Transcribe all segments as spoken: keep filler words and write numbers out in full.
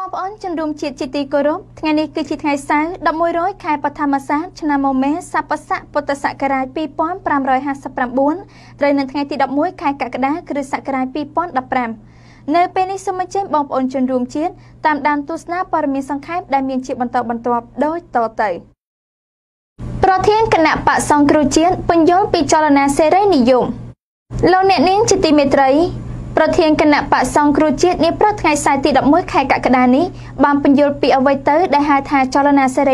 Bóng ơn chân rùm chịt chịt tì cơ rốt, ngày này cứ chịt ngày sáng, đọc môi rối khai bật thăm mà sát, chân nàm mô mê, sạp bật sạc bật sạc kà rai bì bón pram ròi hạt sạp pram bốn, rồi nâng ngày tì đọc môi khai kà kà đá kì rư sạc kà rai bì bón đọc pram. Nơi bên này xung mơ chết bóng ơn chân rùm chịt, tạm đàn tu sná bà rùm miên song khép đai miên chịt bần tộc bần tộc đôi tổ tẩy. Pro thiên kà nạp bạc song kru chịt, bình dốn bì cho là nà xe rây nì dụng. Lâu nẹ nín chịt tì mê trấy. Hãy subscribe cho kênh Ghiền Mì Gõ để không bỏ lỡ những video hấp dẫn. Cho lần nào sẽ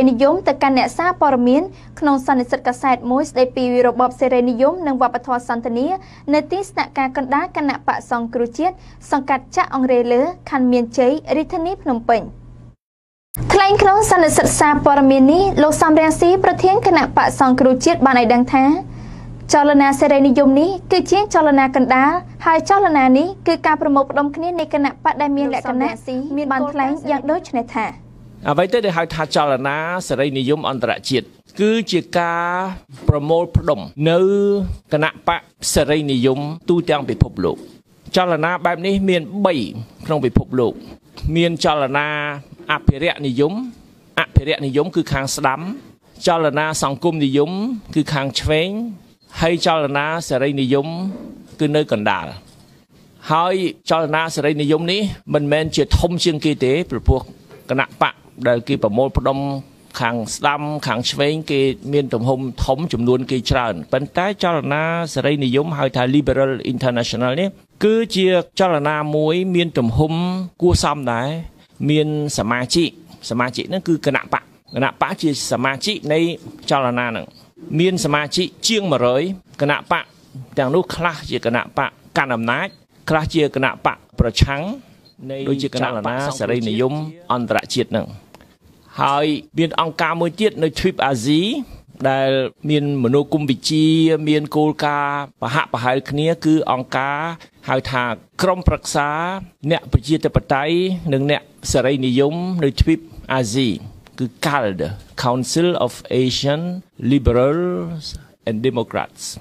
rời nội dung ní, cứ chiến cho lần nào cần đá, hai cho lần nào ní, cứ ca bởi một đồng khí này cần nạp bắt đai miên lại cần nạp, miên bàn thánh dạng đối cho này thả. Vậy tới đây hai thả cho lần nào sẽ rời nội dung ổn tả chiết. Cứ chỉ ca bởi một đồng nữ cần nạp bắt sẽ rời nội dung tu trang bị phục lục. Cho lần nào bài này miên bảy không bị phục lục. Miên cho lần nào áp hệ rẹ nội dung, áp hệ rẹ nội dung cứ kháng sắm. Cho lần nào sòng cung nội dung cứ kháng chén. Hay cho là nó sẽ rơi nội dung cứ nơi cần đà. Hay cho là nó sẽ rơi nội dung này mình mình chỉ thông chuyên kỳ tế bởi buộc cái nạp bạc đời kỳ bởi môn đông kháng đâm kháng xuyên kỳ miền tổng hôn thống chùm luôn kỳ tràn. Bên tay cho là nó sẽ rơi nội dung hơi thai Liberal International này. Cứ chia cho là nó mối miền tổng hôn cua xong đấy. Miền sả ma trị. Sả ma trị nó cứ cái nạp bạc. Cái nạp bạc chỉ sả ma trị này cho là nó nặng. Miên sả ma trị chiêng mà rơi cái nạp bạc đang lúc khá chỉ cái nạp bạc can làm nát khá chia cái nạp bạc bờ trắng đôi chỉ cái nạp bạc sẽ đây nội dung anh đã triệt nè hai miên ông ca mới triệt nơi trip à dí đây miên mano cung vị chi miên cô ca và hạ và hai kia cứ ông ca hai thà krom prắc xá nẹt bờ chia tập tay nâng nẹt sẽ đây nội dung nơi trip à dí cứ xê a lờ đê, Council of Asian Liberals and Democrats.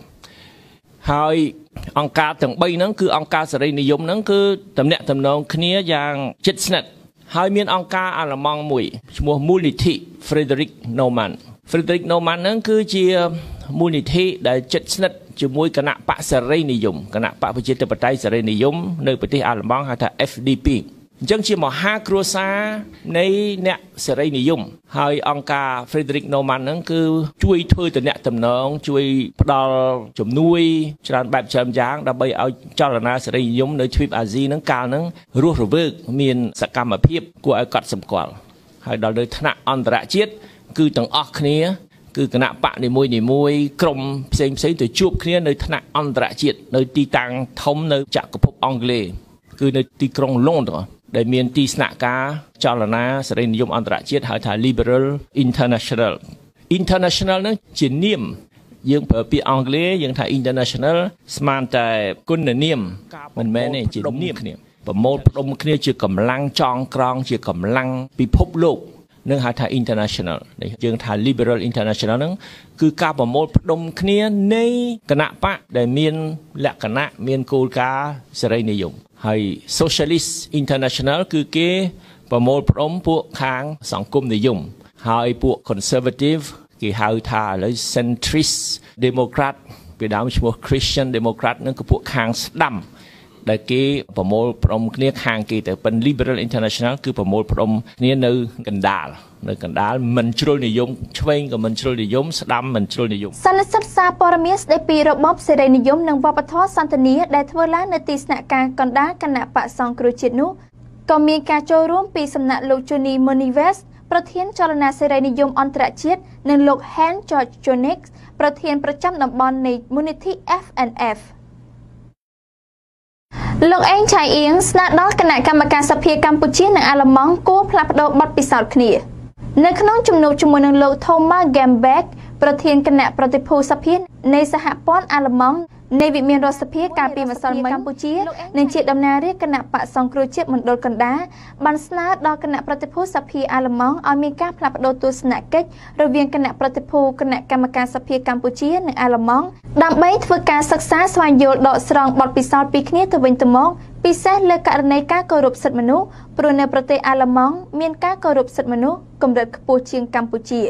Hai ông ca tầng bay nắng cứ ông ca sẽ đây nội dung nắng cứ tầm nẹt tầm nông kia giang chích nẹt. Hai miền ông ca à là mong mũi mua mua lịch thị Frederick Norman. Frederick Norman nắng cứ chia mua lịch thị để chích nẹt chứ mua cái nạp bạc sẽ đây nội dung cái nạp bạc với chia từ bờ tây sẽ đây nội dung nơi bờ tây à là mong hay là ép đê pê. Chẳng chỉ một hai cửa xa này nè sẽ đây nội dung hai ông ca Frederick Norman nâng cứ chui thôi từ nè tầm nông chui đo chùm nuôi cho nên bạp chấm giáng đã bây ao cho là na sẽ đây nội dung nơi trip Asia nâng cao nâng ruột ruột vớt miền sạc cam mà phép của ai cắt sầm quạt hai đó nơi thằng anh đã chết cứ tầng ốc kia cứ cái nạp bạn để môi để môi cầm xem xem từ chụp kia nơi thằng anh đã chết nơi ti tăng thống nơi chạm của Pháp Anh cứ nơi ti krong London để miền tây nãy cá cho là na sẽ nên dùng anh đã chết hay là Liberal International International nó chỉ niệm nhưng bởi vì Anh nhưng thay International man tại quân là niệm mình mẹ này chỉ niệm và một đông kia chỉ cầm lăng tròn tròn chỉ cầm lăng bị phốp lục nên hay là International để nhưng thay Liberal International nó cứ cả và một đông kia nay cái nạp bạc để miền lạ cái nạp miền cô cá sẽ đây nên dùng hay Socialist International cứ kế và một đống bộ kháng sản cung để dùng hay bộ Conservative kỳ hậu thà lấy Centrist Democrat về đám một Christian Democrat nó có bộ kháng đầm đại kế và một đống kia kháng kỳ tại bên Liberal International cứ và một đống kia nơi gần đà nơi gần đà mình trôi để dùng chuyên của mình trôi để dùng đầm mình trôi để dùng. Sản xuất xa Paramis để pi robot sẽ để dùng năng vấp thoát sản thân nhé để thưa lá nơi tị nạn càng còn đá càng nạp bạc song kêu chết nút còn miền cà chua rúm pi sầm nạn Luciani Monivesประเทศจอร์แดนจะได้นิยมอันตรชิตหนึ่งโลกแฮนจอร์จโจนิกส์ประเทศประจำตำบลในมูลนิธิ เอฟ แอนด์ เอฟលោកអេង ឆៃអៀង ស្នើដល់គណៈកម្មការសភាកម្ពុជានិងអាល្លឺម៉ង់គួរផ្លាស់ប្តូរបទពិសោធន៍គ្នានៅក្នុងជំនួបជាមួយនឹងលោក Thomas Gambeck ប្រធានគណៈប្រតិភូសភានៃសហព័ន្ធអាល្លឺម៉ង់ Nay vị miền Rosapier Campi và Sơn Mây Campuchia nên chị đâm na riết cân nặng bạ song cua chiết một đôi cân đá bàn sná đo cân nặng Pratipu Sapir Alamong Omega Plap đôi tu snack cake rồi viên cân nặng Pratipu cân nặng Kamaka Sapir Campuchia nâng Alamong đam bấy vừa cả sắc sá xoan dồi đọ sòng bọt pisao picnic từ bên từ mong pisao lơ cả này cá cờ rụp sệt menu prune prote Alamong miền cá cờ rụp sệt menu cùng đợt Campuchia Campuchia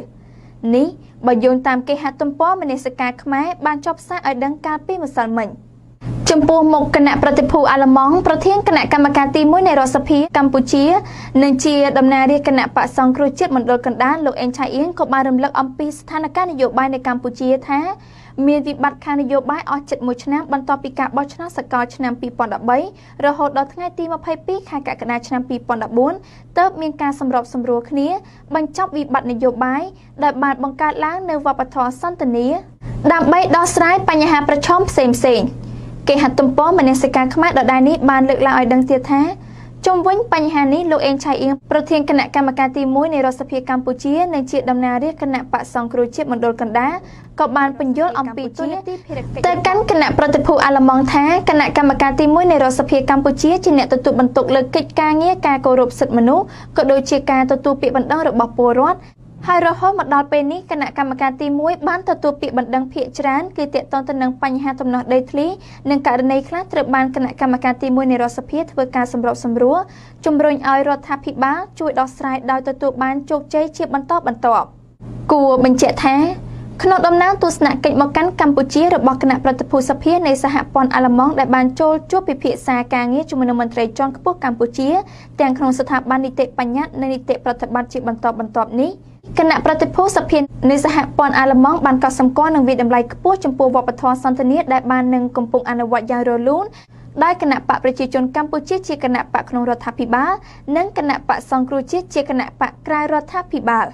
ní bà dồn tam cây hạt tôm pó mình sẽ cài máy ban chọc sát ở đằng cà phê một sợi mình. Trong bộ một cân nặng Pratipu Alamong, Protein cân nặng Kamakati mũi này Rosapier Campuchia nên chia đầm na đi cân nặng bạc song cua chết một đôi cân đá lục anh trai yến có ba đầm lắc âm pi thanh là các nhiều bài này Campuchia thế. Miền Việt Bắc Khan nhiều bài ở chật một năm ban to pika bao năm sạc coi năm pi pon đã bấy rồi hồi đó tháng ngày ti mà phải pik hai cả cân nặng năm pi pon đã bốn tớp miền ca sầm rộp sầm rùa khné ban chọc vì bạn này nhiều bài đại bạn bằng ca láng nơi vào bờ thò san tần ní đầm bấy đó trái pan nhà hàng prachom xem xem kể hạt tôm pó mình sẽ càng khám đợt đại ní bàn lực lại đăng tiệt thế trong vấn bánh hà ní lô en chai yên protein cân nặng Kamakati muối này Rosapier Campuchia nên chị đầm na riết cân nặng bạc song cua chiết một đôi cân đá có bàn bình dốt ông bị chia tới cánh cân nặng Pratipu Alamong thế cân nặng Kamakati muối này Rosapier Campuchia trên nẹt tụt tụt bận tụt lực kịch ca nghĩa ca cổ rụp sệt mình nú có đôi chia ca tụt tụt bị bận đau rồi bỏ bùa rót hai rồi hốt một đòn bên ní cân nặng Kamakati muối bán tụt tụt bị bận đằng phía trán kia tiện toàn tân năng bánh hà tụm nọ đầy thí nên cả này khác từ bàn cân nặng Kamakati muối này Rosapier vừa ca sầm rộp sầm rúa chung rồi ai Rosapier chui đo sai đau tụt tụt bán chốt chế chia bận to bận tọp cua mình chạy thếขณะดำน้ำตัวสนักเกิดมากันกัมพูชีหรือบอกขณะปฏิภูสเพียในสหปนอาลามองได้บานโจลจูบพิพิษาการเงียจุมนมันตรีจอนขบกัมพูชีแต่งขนมสถาบันนิเตปัญญาในนิเตปฏิบัติจิตบรรทบบรรทบนี้ขณะปฏิภูสเพียในสหปนอาลามองบานกอสัมก้อนหนึ่งวิดำไรขบจมปูวปทสันตเนียได้บานหนึ่งกลมปุงอนุวัตยาโรลูนได้ขณะปะประชาชนกัมพูชีชีขณะปะขนมรัฐพิบาลนั้นขณะปะซองครูชีชีขณะปะกลายรัฐพิบาล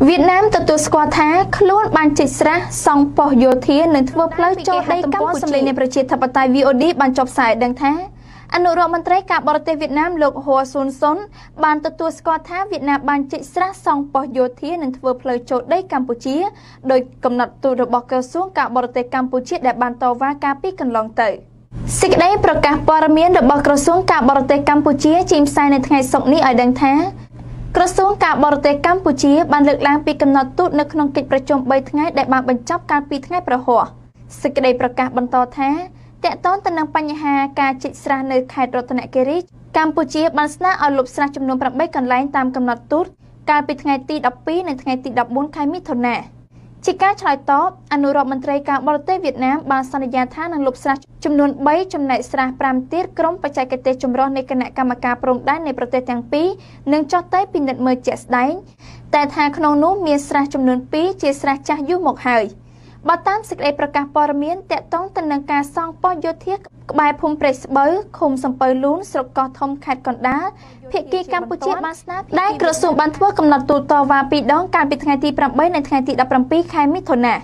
Việt Nam từ từ qua tháng, luôn ban chỉ ra song bỏ vô thế nên thua plei cho đây các quốc gia nàyประชาธิปไตย vê o đê បានចប់ផ្សាយដឹងថាអនុរដ្ឋមន្ត្រីការបរទេសវៀតណាមលោកហ៊ូស៊ុនសុនបានទទួលស្គាល់ថាវៀតណាមបានចេញស្រះសង់ប៉ុស្តិ៍យោធានិងធ្វើផ្លូវចូលដីកម្ពុជាដោយកំណត់ទូតរបស់ក្រសួងការបរទេសកម្ពុជាដែលបានតវ៉ាកាលពីកន្លងទៅសេចក្តីប្រកាសព័ត៌មានរបស់ក្រសួងការបរទេសកម្ពុជាចេញផ្សាយនៅថ្ងៃសុក្រនេះឲ្យដឹងថាក្រសួងការបរទេសកម្ពុជាបានលើកឡើងពីកំណត់ទូតនៅក្នុងកិច្ចប្រជុំbaថ្ងៃដែលបានបញ្ចប់កាលពីថ្ងៃប្រហោះសេចក្តីប្រកាសបន្តថាតាក់ទងទៅនឹងបញ្ហាការជីកស្រះនៅខេត្តរតនគិរីកម្ពុជាបានស្នើឲ្យលុបស្រះចំនួនប្រាំបីកន្លែងតាមកំណត់ទូតកាលពីថ្ងៃទីដប់ពីរនិងថ្ងៃទីដប់បួនខែមិថុនាជាការឆ្លើយតបអនុរដ្ឋមន្ត្រីការបរទេសវៀតណាមបានសន្យាថានឹងលុបស្រះចំនួនbaចំណែកស្រះប្រាំទៀតក្រុមបច្ចេកទេសចម្រុះនៃគណៈកម្មការព្រំដែននៃប្រទេសទាំងពីរនឹងចុះទៅពិនិត្យមើលជាក់ស្ដែងតែថាក្នុងនោះមានស្រះចំនួនពីរជាស្រះចាស់យូរមកហើយបើតាមសេចក្តីប្រកាសព័ត៌មានតាក់ទងទៅនឹងការសង់ប៉ុស្តិ៍យោធាក្បែរភូមិព្រៃស្បូវឃុំសំពៅលូនស្រុកកោះធំខេត្តកណ្ដាលភាគីកម្ពុជាបានស្នើដែលក្រសួងបានធ្វើកំណត់ទូតតវ៉ាពីរដងកាលពីថ្ងៃទីប្រាំបីនិងថ្ងៃទីដប់ប្រាំពីរខែមិថុនា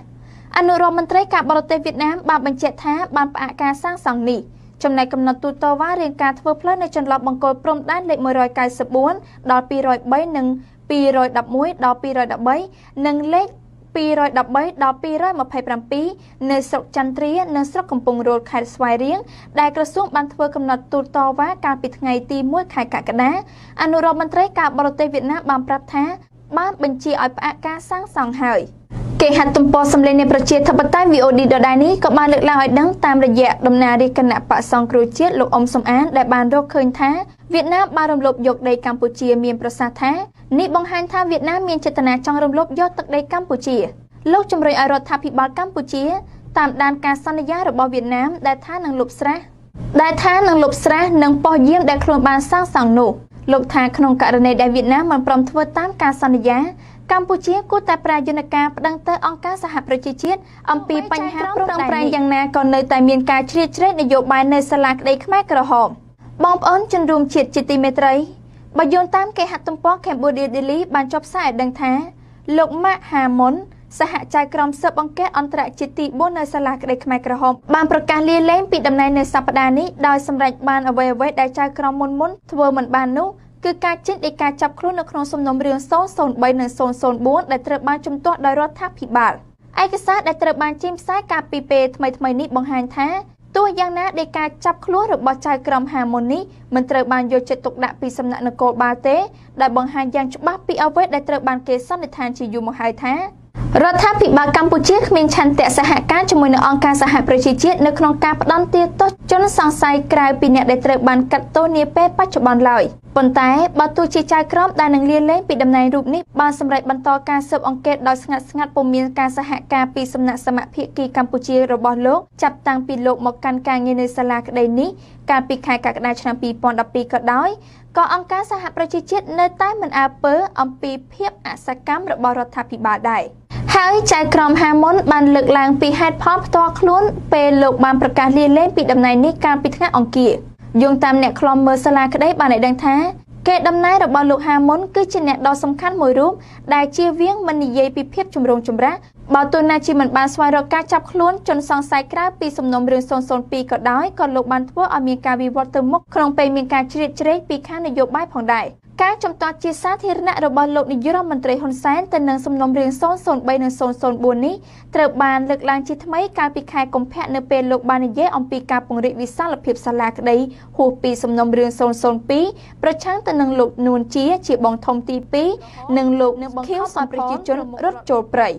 អនុរដ្ឋមន្ត្រីការបរទេសវៀតណាមបានបញ្ជាក់ថាបានផ្អាកការសាងសង់នេះចំណែកកំណត់ទូតតវ៉ារឿងការធ្វើផ្លូវនៅចន្លោះបង្គោលព្រំដែនលេខmột trăm chín mươi bốnដល់hai trăm lẻ baនិងhai trăm mười mộtដល់hai trăm mười baនិងលេខhai trăm mười baដល់hai trăm hai mươi bảyនៅស្រុកចន្ទ្រានិងស្រុកកំពង់រោលខេត្តស្វាយរៀងដែលក្រសួងបានធ្វើកំណត់ទូតតវ៉ាកាលពីថ្ងៃទីមួយខែកក្កដាអនុរដ្ឋមន្ត្រីការបរទេសវៀតណាមបានប្រាប់ថាបានបញ្ជាឲ្យផ្អាកការសាងសង់ហើយគេហត្ថទំព័រសម្លេងនៃប្រជាធិបតេយ្យ vê o đê ដដែលនេះក៏បានលើកឡើងឲ្យដឹងតាមរយៈដំណើររាជគណៈបក្សសង្គ្រោះជាតិលោកអ៊ុំសំអានដែលបានរកឃើញថាវៀតណាមបានរំលោភយកដីកម្ពុជាមានប្រសាសន៍ថានេះបង្ហាញថាវៀតណាមមានចេតនាចង់រំលោភយកទឹកដីកម្ពុជាលោកជំរុញឲ្យរដ្ឋាភិបាលកម្ពុជាតាមដានការសន្យារបស់វៀតណាមដែលថានឹងលុបស្រះដែលថានឹងលុបស្រះនិងប៉ុស្តិ៍យាមដែលខ្លួនបានសាងសង់នោះលោកថាក្នុងករណីដែលវៀតណាមមិនព្រមធ្វើតាមការសន្យាកម្ពុជាគួរតែប្រាយន្តការប្តឹងទៅអង្គការសហប្រជាជាតិអំពីបញ្ហាព្រំដែនយ៉ាងណាក៏នៅតែមានការជ្រៀតជ្រែកនយោបាយនៅសាលាក្តីខ្មែរក្រហមបងប្អូនជនរួមជាតិជាទីមេត្រីបើយោងតាមគេហទំព័រ Cambodia Daily បានចុះផ្សាយឲ្យដឹងថាលោក ម៉ាក់ ហាមុន សហចារក្រមស៊ើបអង្កេតអន្តរជាតិទីbốnនៅសាលាក្តីខ្មែរក្រហមបានប្រកាសលាលែងពីតំណែងនៅសប្តាហ៍នេះដោយសម្រេចបានអ្វីៗដែលចៅក្រមមុនមុនធ្វើមិនបាននោះគឺការចេញដីកាចាប់ខ្លួននៅក្នុងសំណុំរឿង không không ba និង không không bốn ដែលត្រូវបានជំទាស់ដោយរដ្ឋាភិបាល Ai cái sát đã trở bàn chim sát cà pì pê thay thay nít bằng hành thá. Tôi giang ná để ca chắp khluốt rồi bỏ chai cầm harmony mình trở bàn vô chạy tục đạp vì xâm nạn nợ cô ba tế. Đại bằng hành giang chụp bác bị áo vết đã trở bàn kế sát để than chỉ dù một hai thá. Rất tháp bị bà Campuchia mình chăn tệ xã hạ cát cho mùi nợ ong ca xã hạ bởi trí chiết nợ khổng ca bắt đón tiết tốt cho nó sáng sai krai bị nẹ để trở bàn cắt tốt nế bếp bắt cho bọn lợi. Bọn tái, bà tu chi chai khổng đã nâng liên lên bị đầm này rụp nít bà xâm rạch bàn to ca sợp ong kết đòi sáng ngặt sáng ngặt bồn miên ca xã hạ ca bị xâm nạ xa mạ phía kỳ Campuchia rồi bỏ lốt chạp tăng bị lộp một căn ca nghe nơi xa lạc đầy nít ca bị khai cạc đá chẳng bị bọn đọc bị cọ đói. Có ông ca xã hạ bởi trí chiết nơi tái mình à bớ ông bị phiếp ạ xa cám rồi bỏ rọt tháp bị bà đại. Hãy trái crom hai món bàn lực làng bị hạt pop to khốn, bề lục bàn bạc cà liên lên bị đầm này ní cam bị khác ông kia. Dùng tam nẹt crom mơ sala cái đấy bàn này đang thá. Kẻ đầm này được bàn lục hai món cứ trên nẹt đo sông khát mùi rúm, đài chia viếng mình dây bị phép chùm rồng chùm rác. Bảo tôi na chỉ mình bàn xoay rồi cá chập khốn, chôn sòng sai cá bị sầm nôm rừng sồn sồn bị cọt đói, còn lục bàn thuốc ở miền cà bị water mốc, không bề miền cà chít chít bị khác này dọc bãi phòng đại. Các trong toàn chia sát thì nạ rồi bỏ lộn như rong mình trời hôn sáng tên nâng xâm nông riêng xôn xôn bay nâng xôn xôn buồn ní. Trở bàn lực làng chi thâm ấy ca bị khai công phép nâng bê lục bàn dế ông bị ca bổng rị vì xa lập hiệp xa lạc đấy. Hù bì xâm nông riêng xôn xôn bí, bởi chăng tên nâng lục nguồn chia chỉ bóng thông ti bí, nâng lục khiếu xoan bởi chi chốn rốt trồ bẩy.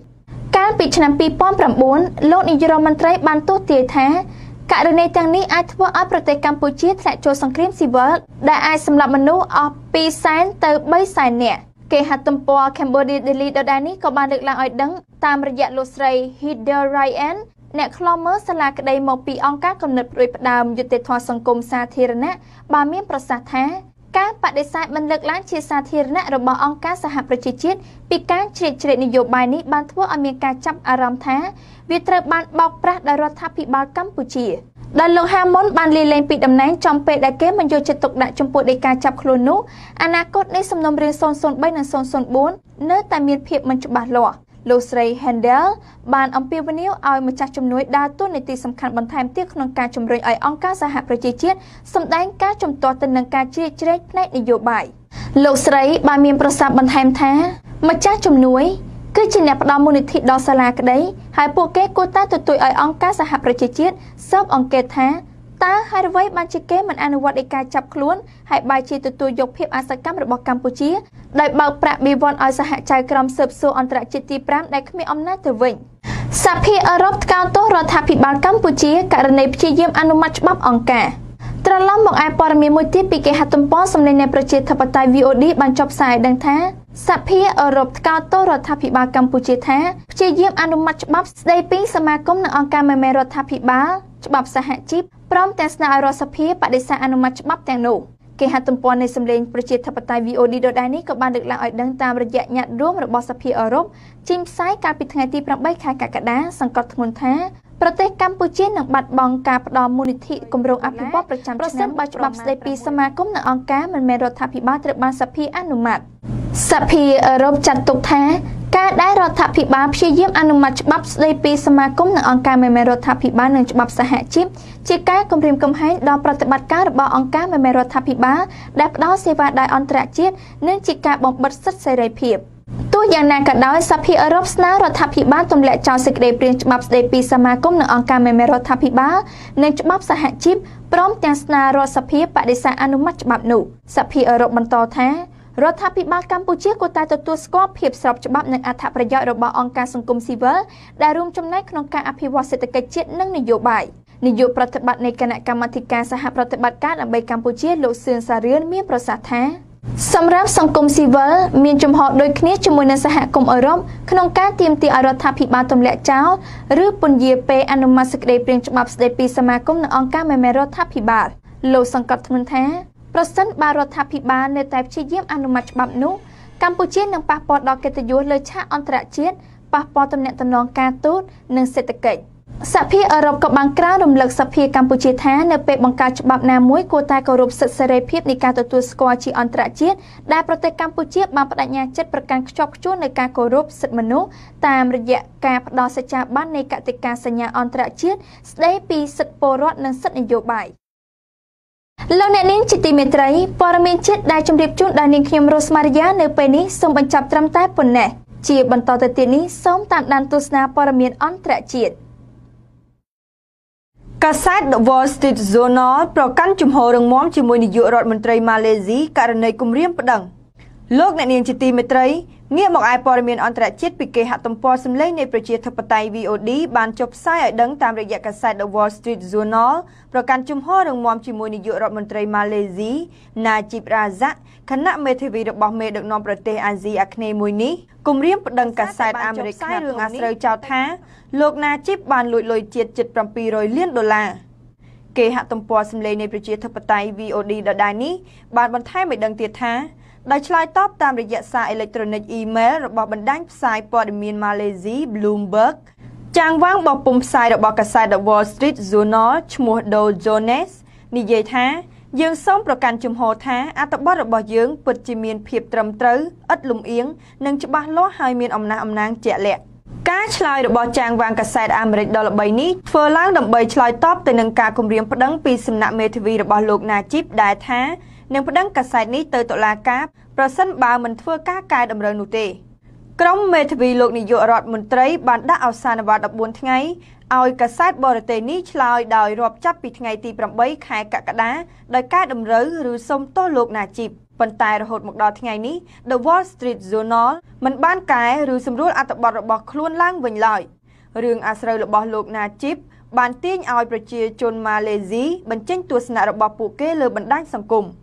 Các bị chẳng bí bóng bẩm bốn, lộn như rong mình trời bàn tốt tìa thá. Cả đời này tăng ní ai thua ở Pro Tây Campuchia sẽ cho sang krim Siva đã ai xâm lạp manu ở Pi San từ Bay San nè. Kể hạt tôm po Cambodia Delhi đã đani có ban được làm ở đấng tam rịa lô srei Hidder Ryan nè Clomer Sala cái đây một pi ông các công nợ rồi bắt đầu dựa tới thọ sang công sa thiên nè ba miếng prasat thá. Các bạn để sai mình lực láng chia sa thiên nè rồi bỏ ông các sa hạt prachit pi các chuyện chuyện nhiều bài ní ban thua ở miền ca chấp Aram thá. Vì trời bàn bọc bạc đã rốt tháp bị báo Campuchia. Đã lộn hai món bàn lì lên bị đầm nán trong bệ đã kế mình dù trật tục đại trong bộ đề ca chạp khổ nụ. Anh à cốt này xâm nông riêng xôn xôn bay nâng xôn xôn bốn, nơi tài miền phiệp mình chụp bạc lọ. Lô srei Handel, bàn ông Pia Vanil oi một chạc chùm núi đa tốt này tì xâm khăn bằng thèm tiếc nâng ca chùm rơi ở ông ca gia hạ bởi chi chiết, xâm đánh ca chùm tòa tình nâng ca chi chết nét này dụ bại. Lô srei bà miền pro sạp bằng thèm thá, một chạc chùm núi. Cứ chỉ nẹp đo môn thị đo xa là cái đấy. Hãy bộ kế cô ta tụi tụi ở ông cá xa hạp rồi chế chết sớp ông kê thá. Ta hãy đối với ban chế kế mình anh hoạt đi ca chập khuôn. Hãy bài chế tụi tụi dục hiệp á xa cắm rồi bỏ Campuchia. Đại bảo bạc bì vòn ở xa hạ trái cầm sợp xô ổn trả chế tì bám đại khmi ông nát từ vịnh. Sạp hi ở rộp cao tốt rồi thạp hiệp bán Campuchia cả rần này chế dìm anh mạch bắp ông cả. Trở lắm một ai bỏ mì mùi tiếp bị kế hạt tùm bó xâm lên nẹp rồi chế thập tài vê o đê bàn chọc xài đăng thá. Sạp phía ở rộp cao tốt rồi thạp hị bà Campuchia thá, chế dìm anh đúng mặt cho bắp đầy pính xa mà cũng nâng ong ca mê mê rồi thạp hị bà cho bắp xa hạ chip. Prom tên xa ở rộp sạp phía bà đề xa anh đúng mặt cho bắp tên nụ. Kể hạt tùm bọn này xâm lên bởi chế thập tài vê o đê đồ đáy ní có bàn được lạng ở đăng tàm rồi dạ nhạt ruộng rồi bó sạp phía ở rộp. Chim sái ca bị thang tì bằng bách khai cả cả đá sang cọt nguồn thá. Pro Tây Campuchia nâng bạch bóng cà bắt đo mô nị thị cùng rộng áp hiệp bóp bởi chăm chân nắm. Pro sếp bà đầy pí xa mà cũng nâng ong ca mê mê rồi thạp hị bà được bàn sạp phía anh đúng mặt. Sạp hì ở rộp chặt tục thá, ca đáy rô thạp hì bá phía dìm anh nông mặt cho bắp đầy pì xa mà cũng nâng ong ca mê mê rô thạp hì bá nâng cho bắp xa hạ chip. Chỉ cái cùng rìm cùng hãy đo bà tập bạch ca rô bò ong ca mê mê rô thạp hì bá đáp đó xe và đài ong trả chiết nên chỉ ca bóng bật sất xe rầy phiệp. Tôi dàng nàng cả đói sạp hì ở rộp sná rô thạp hì bá tùm lẹ cho xe đầy pì cho bắp đầy pì xa mà cũng nâng ong ca mê mê rô thạp hì bá nâng cho bắp xa hạ chip. Prom tàng sná rô sạp hì bá để xa anh nông mặt cho bắp nụ. Sạp hì ở rộp bần to thá. Rồi tháp bị bà Campuchia của ta tự tuôn score hiệp sọc cho bác nâng ả thạp rời dõi rồi bỏ ông ca sông cung si vỡ. Đã rung trong nách nông ca áp hiệp hoa sẽ tự cách chết nâng nửa dụ bại. Nửa dụ bà thật bạc này cả nạ Kamatika xa hạp bà thật bạc cát ở bầy Campuchia lộ xương xa rươn miếng bà xa thá. Xâm ráp sông cung si vỡ, miền trong họ đôi khía cho mùi nâng xa hạ cùng ở rộng. Nông ca tìm tì ở rồi tháp hiệp bà tùm lẹ cháu. Rước bồn dìa bê anh nông mà sức đầy bình trọng bạp đầy bì xa mà cung nâng ông ca mê mê rô tháp hiệp bà. Lộ sông cọt thân thá. Hãy subscribe cho kênh Ghiền Mì Gõ để không bỏ lỡ những video hấp dẫn. Sạp phía ở rộp có bằng cao đồng lực sạp phía Campuchia thá nơi bệ bằng cao chụp bạp nà mũi cô ta có rộp sự xe rê phiếp nì cao tổ tuôn score chỉ ổn trả chiết. Đã Pro Tây Campuchia bằng bắt đại nhà chất bật càng chọc chút nơi cao có rộp sự mần nụ. Tạm rồi dạ cao bắt đo sẽ trả bát nây cả tịch cao xa nhà ổn trả chiết. Đấy bì sự bồ rốt nâng sức nền dụ bại. Lâu nè nín chị tì mẹ trái, bò ra miên chết đai trong điệp chút đài nền khuyên Rosemaria nơi bệ ní xông bằng chọc trăm tay bồn nè. Chỉ bằng tỏ tới tiền ní sống tạm đàn tu sna paramiên ổn trẻ triệt. Các sát The Wall Street Journal bảo căn chùm hồ rừng móm chùm mùi nị dựa rọt mần trời Malaysia cả rần này cùng riêng bất đẳng. Lúc này nên chỉ tìm mệt trời, nghĩa một ai paramiên ổn trẻ triệt bị kê hạ tầm po xâm lấy nây bởi chia thập tay vê o đê bàn chụp sai ở đấng tạm rời dạ các sát The Wall Street Journal bảo căn chùm hồ rừng móm chùm mùi nị dựa rọt mần trời Malaysia Najib Razak khán nạ mê thầy vì được bọc mê được nông bởi tế Azi Akne mùi ní. Cùng riêng bất đăng cả sát America nạp thông ní. Lột Najib bàn lụi lôi chiết chịch bằng pi rồi liên đô la. Kê hạ tầm bò xâm lê nê bởi chia thập tay vê o đê đo đài ní, bàn bàn thay mê đăng tiết thá. Đài chơi top tam rời dạ xa electronic email rồi bỏ bàn đánh sai Podemian Malaysia Bloomberg. Chàng vang bỏ bông sai rồi bỏ cả sát The Wall Street Journal chmua đô Jones. Nì dây thá. Dương sống bảo cản chùm hồ thá, á tập bót bỏ dưỡng bật chì miền phiệp trầm trớ, ít lùng yếng, nâng chụp bác lốt hai miền ổng nà ổng nàng trẻ lẹ. Cá chlai được bỏ chàng vàng cả sạch Amerik đó là bầy ní, phơ láng đồng bầy chlai top tới nâng ca cùng riêng bất đấng vì xâm nạ mê thùy được bỏ luộc nà chíp đài thá, nâng bất đấng cả sạch ní tới tội là cáp, bảo sân bà mình thua cá cài đầm rời nụ tê. Trong mê thùy luộc nì dụa rọt mùn trấy bàn đá ảo xa nà bà đập buôn ngay. Ôi cả sát bò rời ní chlai đòi rộp chấp bị ngày tì bằng bấy khai cả cả đá, đòi cá đầm rớ rưu sông tô luộc nà chịp. Vần tài rồi hột một đòi ngày ní, The Wall Street Journal, mình ban cái rưu xâm rút ạ tập bọt bọc luôn lang vình lõi. Rương ạ sơ bò luộc nà chịp, bàn tiên ôi bà chìa chôn Malaysia, bằng chênh tuột nạ rộp bọc bù kê lờ bằng đánh sẵn cùng.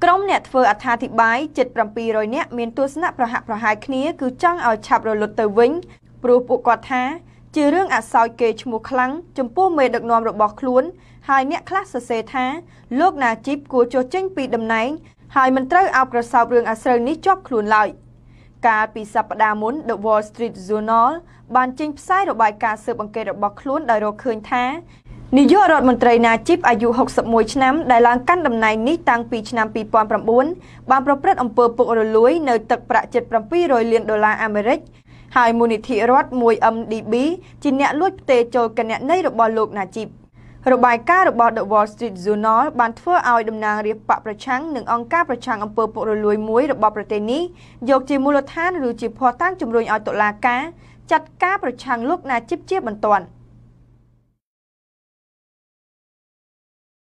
Trong nét phơ ạ thà thị bái, chịch bằng bì rồi nét miền tuột nạ bà hạ bà hai khía cứ chăng ôi chạp rồi lột tờ vĩnh, bù bù quạt thá. Chỉ rương ạ soi kê chùm một khăn, chùm bố mê được nòm được bọc luôn, hai nẹ khắc sơ xê thá, lúc nà chíp của chô chênh bị đầm náy, hai mình trâu ọc rồi sọc rương ạ sơ ní chóp luôn lại. Cả bị sạp đà muốn The Wall Street Journal, bàn chênh sai được bài ca sơ bằng kê được bọc luôn đòi đồ khơi thá. Nhi dụ rọt mần trời nà chíp ai dụ học sập mùi chnám, đài lang căn đầm náy ní tăng bì chnám bì bòn bàm bốn, bàm bàm bàm bàm bàm bàm bàm bàm nơi tật bạ chật bàm bì rồi liền đô la Amerik. Hai mùi thị rốt mùi âm đi bí, chỉ nhẹ lúc tê trôi cả nhẹ nấy được bỏ lục nà chịp. Rồi bài ca được bỏ The Wall Street Journal, bàn thua ai đầm nàng riêng bạc bà trắng, nâng ông ca bà trắng ông bờ bộ rồi lùi muối được bỏ bà tên ní. Dột chỉ mùi lột thán rồi chỉ phó thang chùm rồi ai tội là cá, chặt cá bà trắng lúc nà chếp chiếp bằng toàn.